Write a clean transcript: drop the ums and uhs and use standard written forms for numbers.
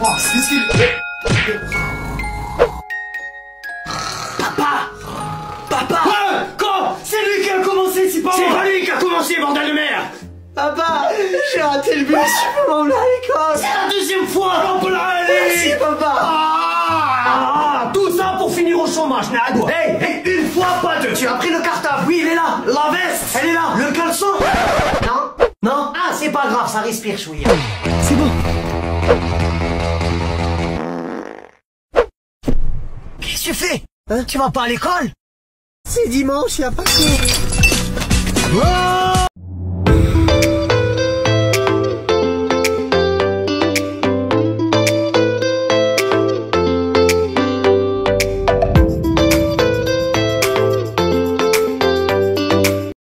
Oh, c'est ce qu'il... Papa! Papa! Ah, quand? C'est lui qui a commencé, c'est pas moi! C'est pas lui qui a commencé, bordel de merde! Papa, j'ai raté le bus, je peux m'emmener à l'école! C'est la deuxième fois! On peut l'arrêter! Merci, papa! Tout ça pour finir au chômage, Nado! Hey, une fois, pas deux! Tu as pris le cartable, oui, il est là! La veste, elle est là! Le caleçon! Non? Non? Ah, c'est pas grave, ça respire, chouïa! C'est bon! Qu'est-ce que tu fais? Hein? Tu vas pas à l'école? C'est dimanche, y a pas de...